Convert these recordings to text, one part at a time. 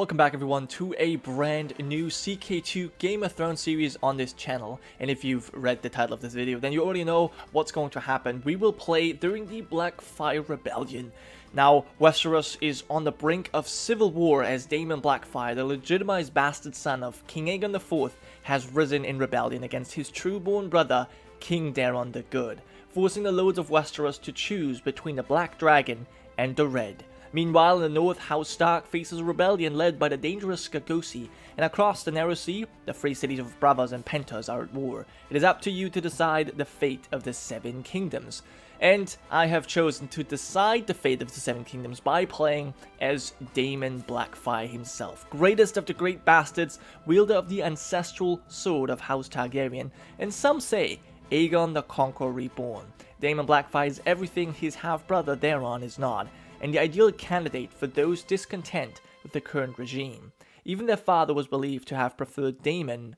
Welcome back everyone to a brand new CK2 Game of Thrones series on this channel, and if you've read the title of this video then you already know what's going to happen. We will play during the Blackfyre Rebellion. Now, Westeros is on the brink of civil war as Daemon Blackfyre, the legitimized bastard son of King Aegon IV, has risen in rebellion against his true-born brother King Daeron the Good, forcing the lords of Westeros to choose between the Black Dragon and the Red. Meanwhile, in the north, House Stark faces a rebellion led by the dangerous Skagosi, and across the Narrow Sea, the free cities of Braavos and Pentos are at war. It is up to you to decide the fate of the Seven Kingdoms. And I have chosen to decide the fate of the Seven Kingdoms by playing as Daemon Blackfyre himself, greatest of the great bastards, wielder of the ancestral sword of House Targaryen, and some say Aegon the Conqueror reborn. Daemon Blackfyre is everything his half-brother Daeron is not, and the ideal candidate for those discontent with the current regime. Even their father was believed to have preferred Daemon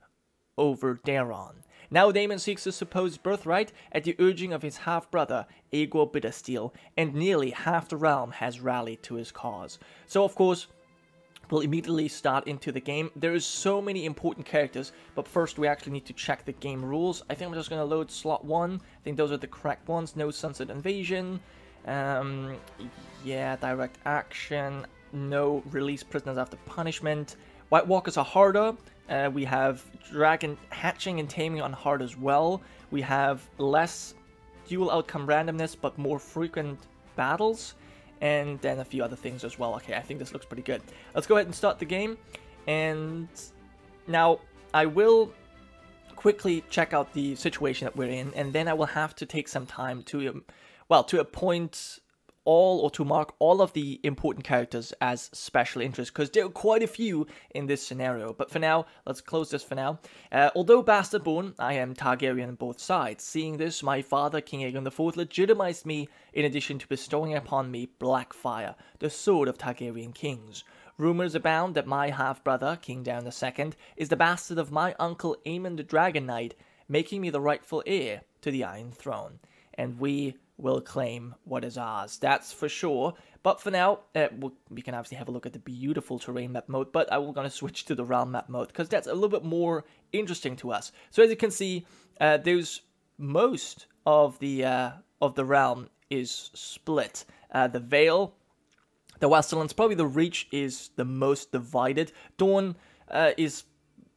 over Daeron. Now Daemon seeks his supposed birthright at the urging of his half-brother Aegor Bittersteel, and nearly half the realm has rallied to his cause. So of course, we'll immediately start into the game. There is so many important characters, but first we actually need to check the game rules. I think I'm just going to load slot 1, I think those are the correct ones. No Sunset Invasion. Yeah, direct action, no release prisoners after punishment. White Walkers are harder. We have dragon hatching and taming on hard as well. We have less dual outcome randomness, but more frequent battles, and then a few other things as well. Okay, I think this looks pretty good. Let's go ahead and start the game. And now I will quickly check out the situation that we're in, and then I will have to take some time to appoint all, or to mark all of the important characters as special interest, because there are quite a few in this scenario. But for now, let's close this for now. Although bastard born, I am Targaryen on both sides. Seeing this, my father, King Aegon IV, legitimized me in addition to bestowing upon me Blackfyre, the sword of Targaryen kings. Rumors abound that my half-brother, King Daeron II, is the bastard of my uncle Aemon the Dragon Knight, making me the rightful heir to the Iron Throne. And we will claim what is ours, that's for sure. But for now, we can obviously have a look at the beautiful terrain map mode, but I'm going to switch to the realm map mode because that's a little bit more interesting to us. So as you can see, there's most of the realm is split. The Vale, the Westlands, probably the Reach is the most divided. Dorne is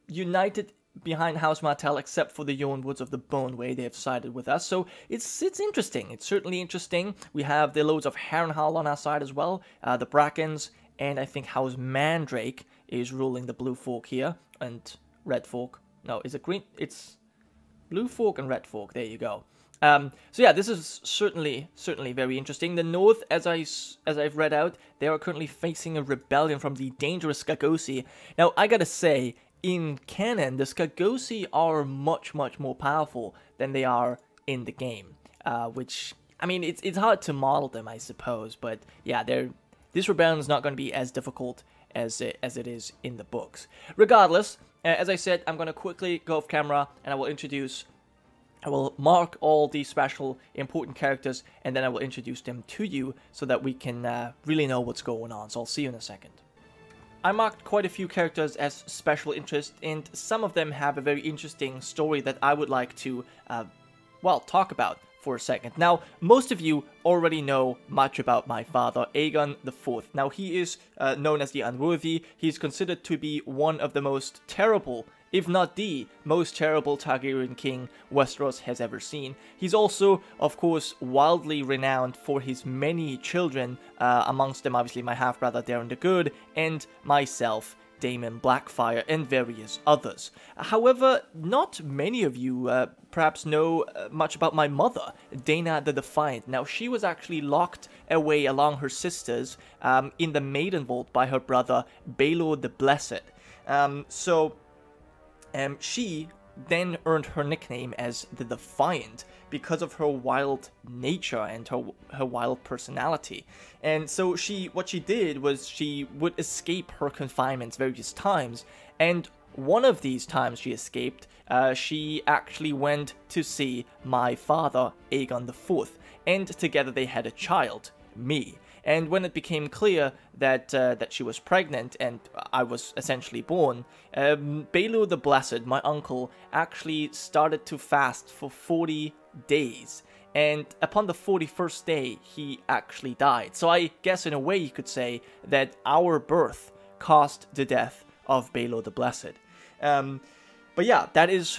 united behind House Martell, except for the Yawn Woods of the Bone, where they have sided with us. So it's interesting. It's certainly interesting. We have the loads of Harrenhal on our side as well, the Brackens, and I think House Mandrake is ruling the Blue Fork here, and Red Fork. No, is it green? It's Blue Fork and Red Fork. There you go. So yeah, this is certainly very interesting. The North, as I've read out, they are currently facing a rebellion from the dangerous Skagosi. Now I gotta say, in canon, the Skagosi are much more powerful than they are in the game, which, I mean, it's hard to model them, I suppose, but yeah, this rebellion is not going to be as difficult as it is in the books. Regardless, as I said, I'm going to quickly go off camera and I will mark all the special important characters, and then I will introduce them to you so that we can really know what's going on. So I'll see you in a second. I marked quite a few characters as special interest, and some of them have a very interesting story that I would like to, well, talk about for a second. Now, most of you already know much about my father, Aegon IV. Now, he is known as the Unworthy. He's considered to be one of the most terrible, if not the most terrible Targaryen king Westeros has ever seen. He's also, of course, wildly renowned for his many children, amongst them obviously my half-brother Daeron the Good, and myself, Daemon Blackfyre, and various others. However, not many of you perhaps know much about my mother, Daena the Defiant. Now, she was actually locked away along her sisters in the Maiden Vault by her brother Baelor the Blessed. She then earned her nickname as the Defiant because of her wild nature and her wild personality. And so what she did was she would escape her confinements various times, and one of these times she escaped, she actually went to see my father, Aegon IV, and together they had a child, me. And when it became clear that that she was pregnant and I was essentially born, Baelor the Blessed, my uncle, actually started to fast for 40 days. And upon the 41st day, he actually died. So I guess in a way you could say that our birth caused the death of Baelor the Blessed. But yeah, that is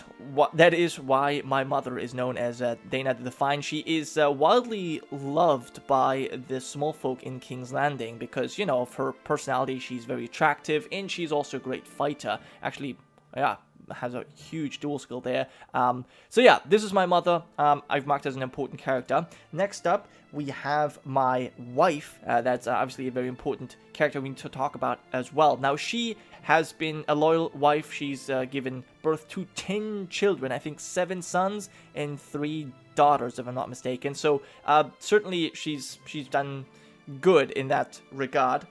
why my mother is known as Daena the Defiant. She is wildly loved by the small folk in King's Landing because, you know, of her personality. She's very attractive and she's also a great fighter. Actually, yeah, has a huge dual skill there. So yeah, this is my mother. I've marked as an important character. Next up, we have my wife. That's obviously a very important character we need to talk about as well. Now, she has been a loyal wife. She's given birth to 10 children, I think 7 sons and 3 daughters, if I'm not mistaken. So certainly she's done good in that regard.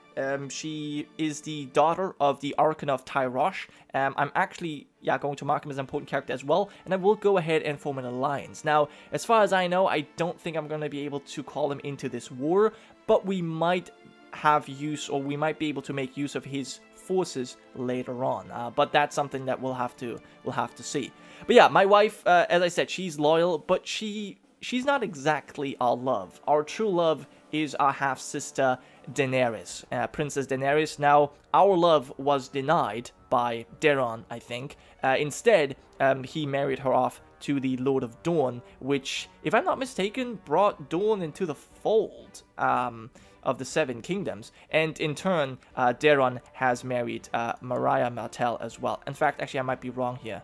She is the daughter of the Archon of Tyrosh. I'm actually going to mark him as an important character as well, and I will go ahead and form an alliance. Now, as far as I know, I don't think I'm going to be able to call him into this war, but we might have use, or we might be able to make use of his forces later on, but that's something that we'll have to see. But yeah, my wife, as I said, she's loyal, but she's not exactly our love. Our true love is our half sister Daenerys, Princess Daenerys. Now, our love was denied by Daeron, I think. Instead, he married her off to the Lord of Dorne, which, if I'm not mistaken, brought Dorne into the fold of the Seven Kingdoms, and in turn, Daeron has married Mariah Martell as well. In fact, actually, I might be wrong here.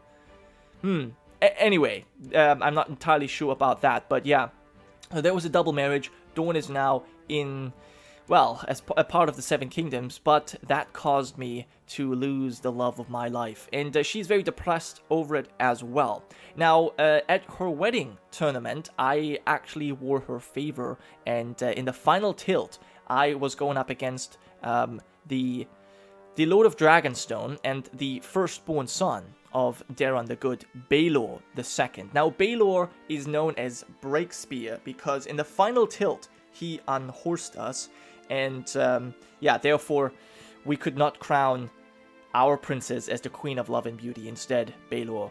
Anyway, I'm not entirely sure about that, but yeah, there was a double marriage. Dorne is now in, well, as a part of the Seven Kingdoms, but that caused me to lose the love of my life, and she's very depressed over it as well. Now, at her wedding tournament, I actually wore her favor, and in the final tilt, I was going up against the Lord of Dragonstone and the firstborn son of Daeron the Good, Baelor II. Now, Baelor is known as Breakspear because in the final tilt, he unhorsed us, and yeah, therefore, we could not crown our princess as the Queen of Love and Beauty. Instead, Baelor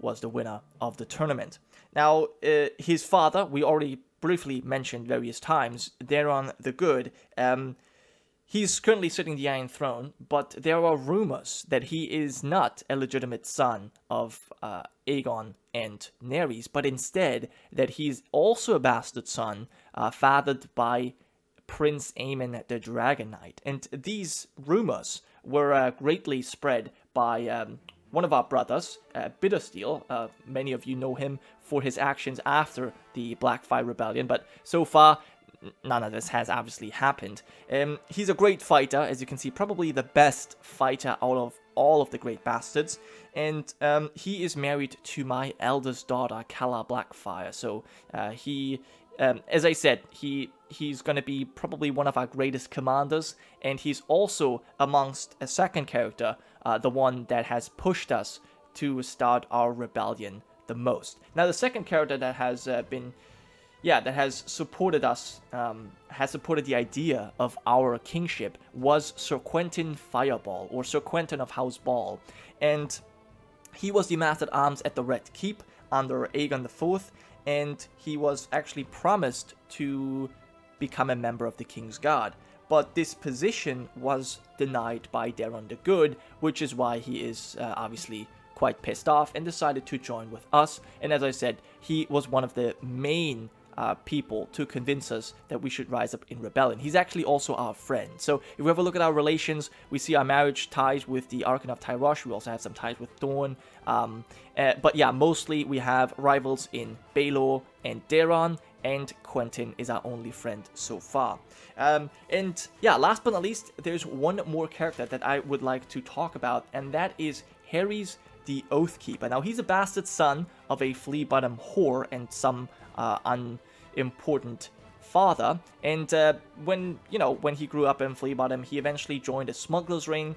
was the winner of the tournament. Now, his father, we already briefly mentioned various times, Daeron the Good. He's currently sitting the Iron Throne, but there are rumors that he is not a legitimate son of Aegon and Nerys, but instead that he's also a bastard son fathered by Prince Aemon the Dragon Knight. And these rumors were greatly spread by one of our brothers, Bittersteel. Many of you know him for his actions after the Blackfyre Rebellion, but so far, none of this has obviously happened. He's a great fighter, as you can see, probably the best fighter out of all of the great bastards. And he is married to my eldest daughter, Calla Blackfyre. So as I said, he's going to be probably one of our greatest commanders. And he's also amongst a second character, the one that has pushed us to start our rebellion the most. Now, the second character that has been... yeah, that has supported us, has supported the idea of our kingship, was Sir Quentin Fireball, or Sir Quentin of House Ball. And he was the Master at Arms at the Red Keep under Aegon IV, and he was actually promised to become a member of the King's Guard. But this position was denied by Daeron the Good, which is why he is obviously quite pissed off and decided to join with us. And as I said, he was one of the main people to convince us that we should rise up in rebellion. He's actually also our friend. So if we have a look at our relations, we see our marriage ties with the Archon of Tyrosh. We also have some ties with Dorne. But yeah, mostly we have rivals in Baelor and Daeron, and Quentin is our only friend so far. And yeah, last but not least, there's one more character that I would like to talk about, and that is Harry's the Oath Keeper. Now, he's a bastard son of a Flea Bottom whore and some unimportant father. And when he grew up in Flea Bottom, he eventually joined a smuggler's ring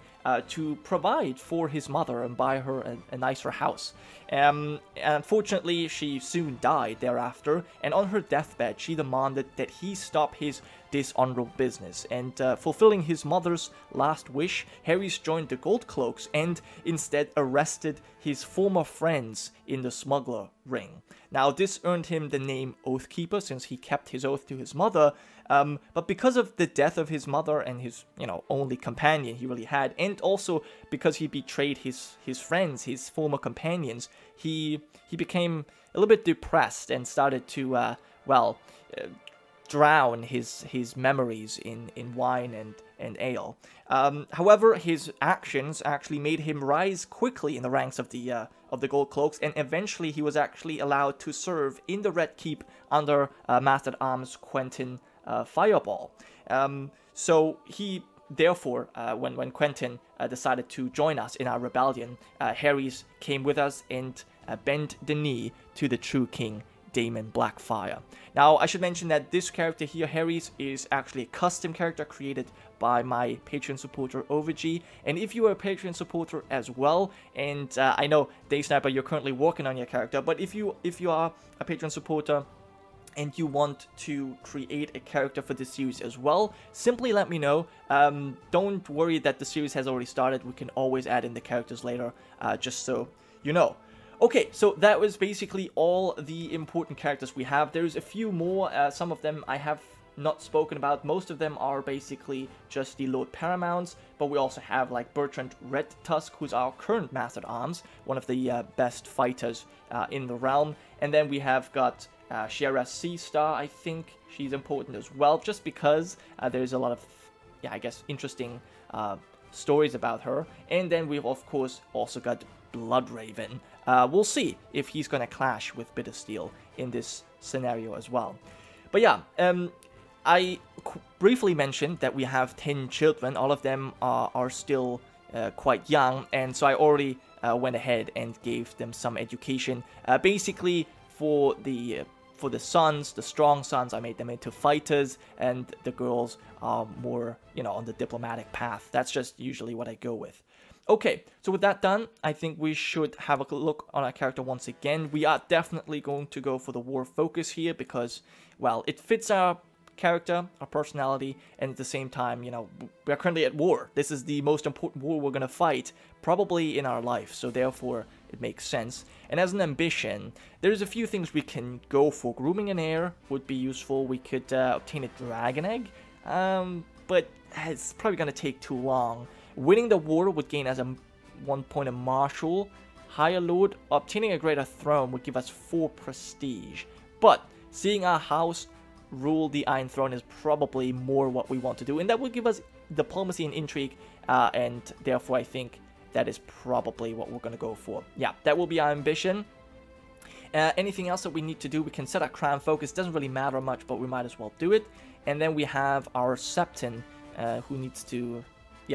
to provide for his mother and buy her a nicer house. Unfortunately, she soon died thereafter, and on her deathbed, she demanded that he stop his dishonorable business, and fulfilling his mother's last wish, Harry's joined the Goldcloaks and instead arrested his former friends in the smuggler ring. Now, this earned him the name Oathkeeper since he kept his oath to his mother, but because of the death of his mother and his, only companion he really had, and also because he betrayed his friends, his former companions, he became a little bit depressed and started to, drown his memories in wine and ale. However, his actions actually made him rise quickly in the ranks of the Goldcloaks, and eventually he was actually allowed to serve in the Red Keep under Master-at-Arms Quentin Fireball. So he, therefore, when Quentin decided to join us in our rebellion, Harry's came with us and bent the knee to the true king, Daemon Blackfyre. Now, I should mention that this character here, Harry's, is actually a custom character created by my Patreon supporter, OverG. And if you are a Patreon supporter as well, and I know, DaySniper, you're currently working on your character, but if you are a Patreon supporter and you want to create a character for this series as well, simply let me know. Don't worry that the series has already started. We can always add in the characters later, just so you know. Okay, so that was basically all the important characters we have. There's a few more, some of them I have not spoken about. Most of them are basically just the Lord Paramounts, but we also have like Bertrand Red Tusk, who's our current Master-at-Arms, one of the best fighters in the realm. And then we have got Shira Seastar, I think she's important as well, just because there's a lot of, I guess, interesting stories about her. And then we've, of course, also got Bloodraven. We'll see if he's going to clash with Bittersteel in this scenario as well. But yeah, I briefly mentioned that we have 10 children. All of them are still quite young, and so I already went ahead and gave them some education. Basically, for the sons, the strong sons, I made them into fighters, and the girls are more, on the diplomatic path. That's just usually what I go with. Okay, so with that done, I think we should have a look on our character once again. We are definitely going to go for the war focus here because, well, it fits our character, our personality, and at the same time, we are currently at war. This is the most important war we're going to fight, probably in our life, so therefore it makes sense. And as an ambition, there's a few things we can go for. Grooming an heir would be useful. We could obtain a dragon egg, but it's probably going to take too long. Winning the war would gain us 1 point of marshal. Higher lord, obtaining a greater throne would give us 4 prestige, but seeing our house rule the Iron Throne is probably more what we want to do, and that will give us diplomacy and intrigue, and therefore I think that is probably what we're going to go for. Yeah, that will be our ambition. Anything else that we need to do, we can set our crown focus, doesn't really matter much, but we might as well do it. And then we have our Septon, who needs to,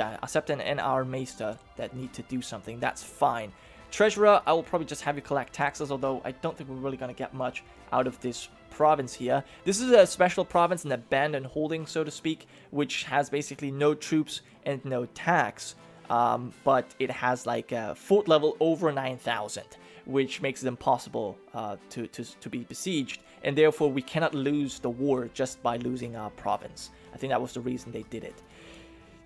our Septon and our Maester that need to do something. That's fine. Treasurer, I will probably just have you collect taxes, although I don't think we're really going to get much out of this province here. This is a special province, an abandoned holding, so to speak, which has basically no troops and no tax, but it has like a fort level over 9,000, which makes it impossible to be besieged, and therefore we cannot lose the war just by losing our province. I think that was the reason they did it.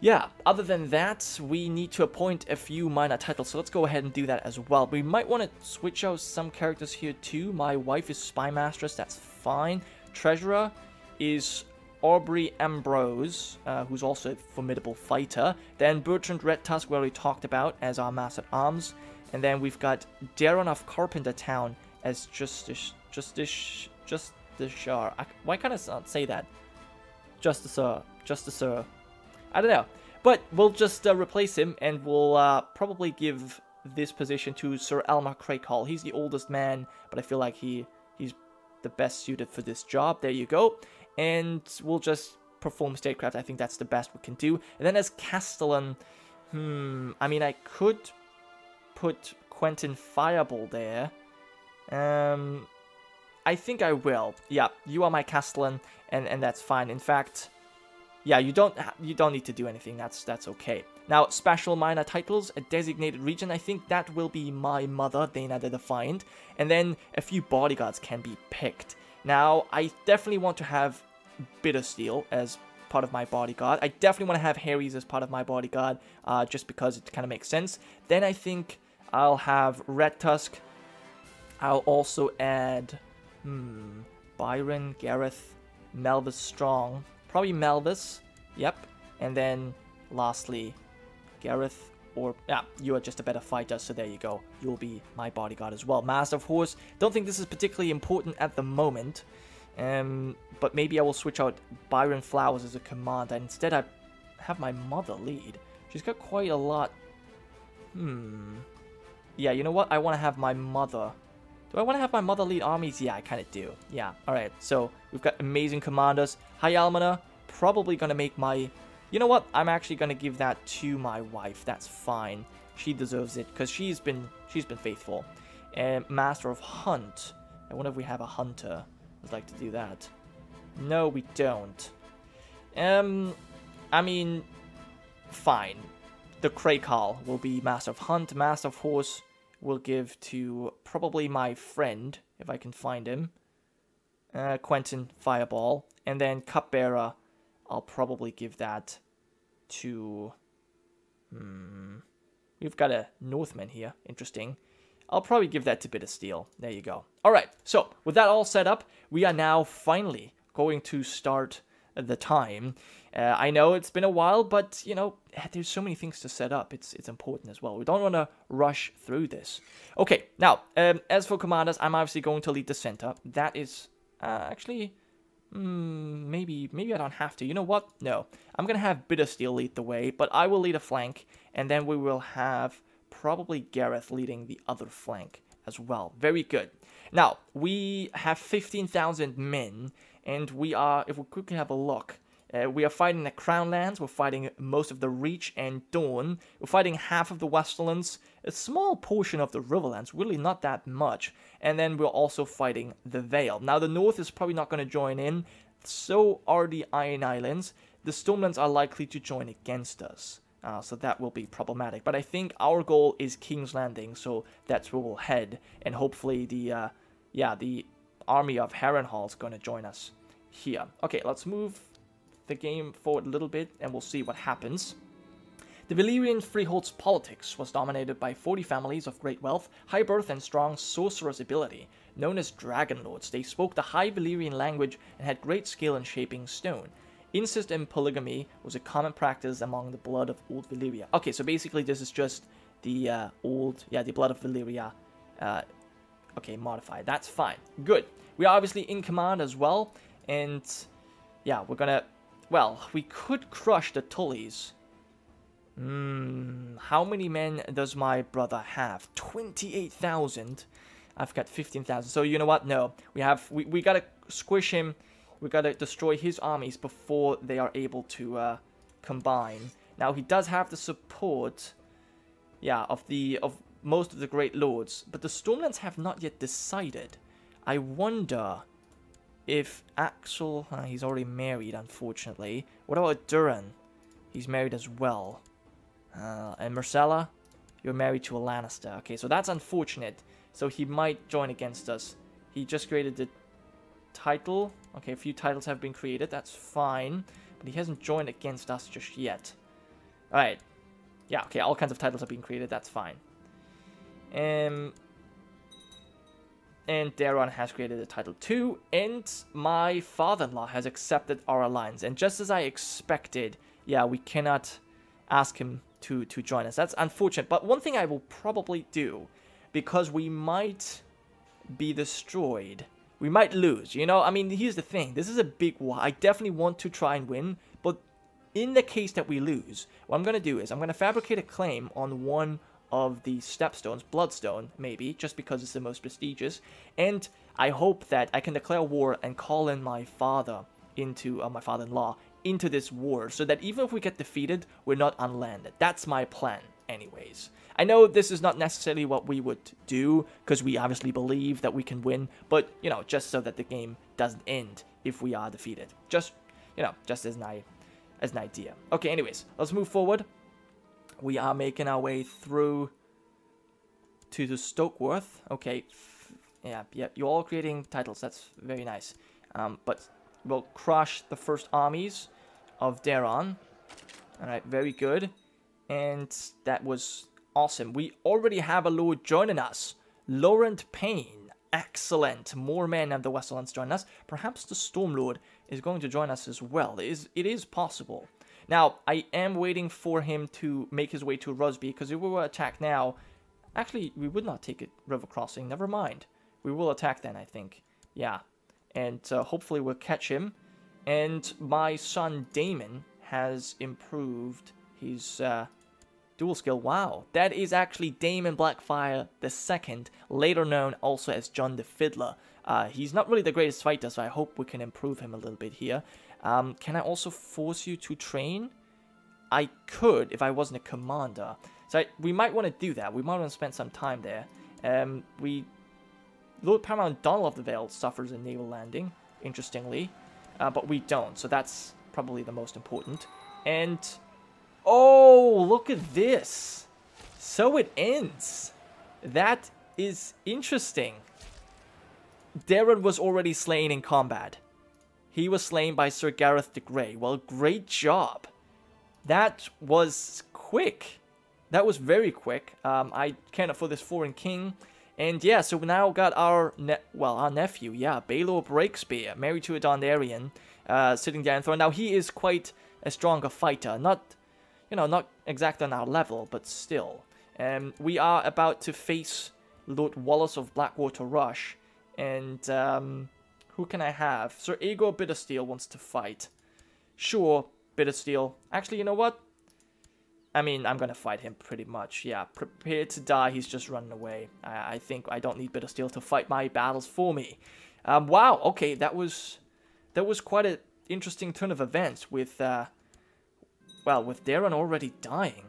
Yeah, other than that, we need to appoint a few minor titles, so let's go ahead and do that as well. We might want to switch out some characters here too. My wife is Spy Mistress, that's fine. Treasurer is Aubrey Ambrose, who's also a formidable fighter. Then Bertrand Red Tusk, we already talked about, as our Master-at-Arms. And then we've got Daron of Carpenter Town as Justiciar. Why can't I not say that? Justiciar. I don't know, but we'll just replace him, and we'll probably give this position to Sir Elmer Craighall. He's the oldest man, but I feel like he's the best suited for this job. There you go. And we'll just perform statecraft. I think that's the best we can do. And then as Castellan, I mean, I could put Quentin Fireball there. I think I will. Yeah, you are my Castellan, and that's fine. In fact, yeah, you don't need to do anything. That's okay. Now, special minor titles, a designated region. I think that will be my mother, Daena the Defiant, and then a few bodyguards can be picked. Now, I definitely want to have Bittersteel as part of my bodyguard. I definitely want to have Harry's as part of my bodyguard, just because it kind of makes sense. Then I think I'll have Red Tusk. I'll also add Byron, Gareth, Malvis Strong. Probably Malvis. Yep. And then lastly, Gareth. Or, yeah, you are just a better fighter, so there you go. You'll be my bodyguard as well. Master of Horse, don't think this is particularly important at the moment. But maybe I will switch out Byron Flowers as a commander. Instead, I have my mother lead. She's got quite a lot. Yeah, you know what? I want to have my mother. Do I want to have my mother lead armies? Yeah, I kind of do. Yeah, alright. So, we've got amazing commanders. High Almoner, probably going to make my... You know what? I'm actually going to give that to my wife. That's fine. She deserves it because she's been faithful. Master of Hunt. I wonder if we have a hunter. I'd like to do that. No, we don't. I mean, fine. The Kraykal will be Master of Hunt. Master of Horse will give to probably my friend, if I can find him. Quentin Fireball. And then Cupbearer. I'll probably give that to... We've got a Northman here. Interesting. I'll probably give that to Bittersteel. There you go. Alright, so with that all set up, we are now finally going to start the time. I know it's been a while, but, you know, there's so many things to set up. It's important as well. We don't want to rush through this. Okay, now, as for commanders, I'm obviously going to lead the center. That is actually... maybe I don't have to. You know what? No. I'm going to have Bittersteel lead the way, but I will lead a flank, and then we will have probably Gareth leading the other flank as well. Very good. Now, we have 15,000 men, and we are, if we quickly have a look, we are fighting the Crownlands, we're fighting most of the Reach and Dorne, we're fighting half of the Westlands, a small portion of the Riverlands, really not that much, and then we're also fighting the Vale. Now the North is probably not going to join in, so are the Iron Islands. The Stormlands are likely to join against us, so that will be problematic. But I think our goal is King's Landing, so that's where we'll head, and hopefully the army of Harrenhal is going to join us here. Okay, let's move the game forward a little bit, and we'll see what happens. The Valyrian freehold's politics was dominated by 40 families of great wealth, high birth, and strong sorcerer's ability. Known as Dragonlords, they spoke the High Valyrian language and had great skill in shaping stone. Incest and polygamy was a common practice among the blood of Old Valyria. Okay, so basically this is just the the blood of Valyria. Okay, modified. That's fine. Good. We are obviously in command as well, and yeah, we're gonna... Well, we could crush the Tullys. How many men does my brother have? 28,000. I've got 15,000. So you know what? No, we gotta squish him. We gotta destroy his armies before they are able to combine. Now he does have the support, yeah, of most of the great lords, but the Stormlands have not yet decided. I wonder. If Axel, he's already married, unfortunately. What about Durin? He's married as well. And Myrcella, you're married to a Lannister. Okay, so that's unfortunate. So he might join against us. He just created the title. Okay, a few titles have been created. That's fine. But he hasn't joined against us just yet. Alright. Yeah, okay, all kinds of titles have been created. That's fine. And Daeron has created a title too, and my father-in-law has accepted our alliance. And just as I expected, yeah, we cannot ask him to join us. That's unfortunate. But one thing I will probably do, because we might be destroyed. We might lose, you know? I mean, here's the thing. This is a big war. I definitely want to try and win, but in the case that we lose, what I'm going to do is I'm going to fabricate a claim on one of the Stepstones, Bloodstone, maybe, just because it's the most prestigious, and I hope that I can declare war and call in my father into, my father-in-law, into this war, so that even if we get defeated, we're not unlanded. That's my plan, anyways. I know this is not necessarily what we would do, because we obviously believe that we can win, but, you know, just so that the game doesn't end if we are defeated. Just, you know, just as an idea. Okay, anyways, let's move forward. We are making our way through to the Stokeworth. Okay, yeah, you're all creating titles. That's very nice. But will crush the first armies of Daeron. Alright, very good. And that was awesome. We already have a lord joining us. Laurent Payne. Excellent. More men of the Westlands join us. Perhaps the Stormlord is going to join us as well. It is possible. Now, I am waiting for him to make his way to Rosby, because if we were attacked now... Actually, we would not take a river crossing. Never mind. We will attack then, I think. Yeah. And hopefully we'll catch him. And my son Damon has improved his dual skill. Wow. That is actually Daemon Blackfyre II, later known also as John the Fiddler. He's not really the greatest fighter, so I hope we can improve him a little bit here. Can I also force you to train? I could if I wasn't a commander. So we might want to do that. We might want to spend some time there. Lord Paramount Donald of the Vale suffers a naval landing, interestingly. But we don't, so that's probably the most important. And... oh, look at this! So it ends! That is interesting. Daeron was already slain in combat. He was slain by Sir Gareth the Grey. Well, great job! That was quick. That was very quick. I can't afford this foreign king. And yeah, so we now got our nephew, yeah, Baelor Breakspear, married to a Dondarrion, sitting there on the throne. Now, he is quite a stronger fighter. Not, you know, not exactly on our level, but still. We are about to face Lord Wallace of Blackwater Rush. And who can I have? Sir Aegor Bittersteel wants to fight. Sure, Bittersteel. Actually, you know what? I mean, I'm going to fight him pretty much. Yeah, prepared to die. He's just running away. I think I don't need Bittersteel to fight my battles for me. Wow, okay, that was quite an interesting turn of events with, well, with Daeron already dying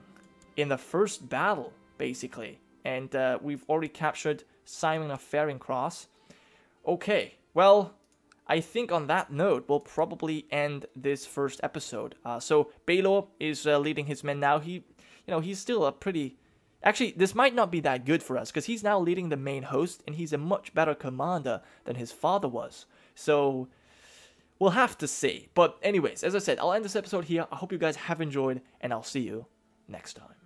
in the first battle, basically. And we've already captured Simon of Faringcross. Okay, well... I think on that note, we'll probably end this first episode. So Baelor is leading his men now. He, you know, he's still a pretty... Actually, this might not be that good for us, because he's now leading the main host, and he's a much better commander than his father was. So we'll have to see. But anyways, as I said, I'll end this episode here. I hope you guys have enjoyed, and I'll see you next time.